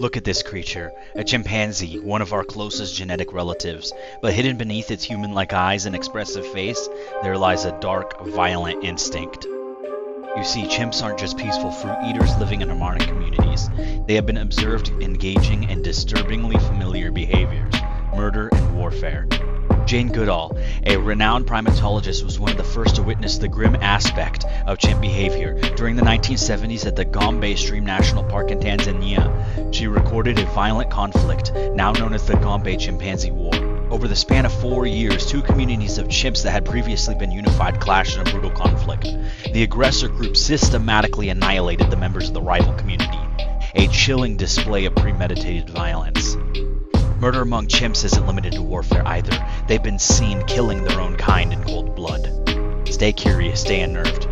Look at this creature, a chimpanzee, one of our closest genetic relatives, but hidden beneath its human-like eyes and expressive face, there lies a dark, violent instinct. You see, chimps aren't just peaceful fruit eaters living in harmonic communities. They have been observed engaging in disturbingly familiar behaviors, murder and warfare. Jane Goodall, a renowned primatologist, was one of the first to witness the grim aspect of chimp behavior. During the 1970s at the Gombe Stream National Park in Tanzania, she recorded a violent conflict, now known as the Gombe Chimpanzee War. Over the span of 4 years, two communities of chimps that had previously been unified clashed in a brutal conflict. The aggressor group systematically annihilated the members of the rival community, a chilling display of premeditated violence. Murder among chimps isn't limited to warfare either. They've been seen killing their own kind in cold blood. Stay curious, stay unnerved.